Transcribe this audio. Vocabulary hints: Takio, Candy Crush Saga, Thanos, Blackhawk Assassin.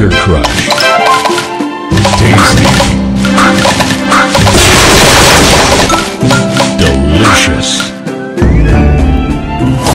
Sugar Crush. Tasty. Delicious.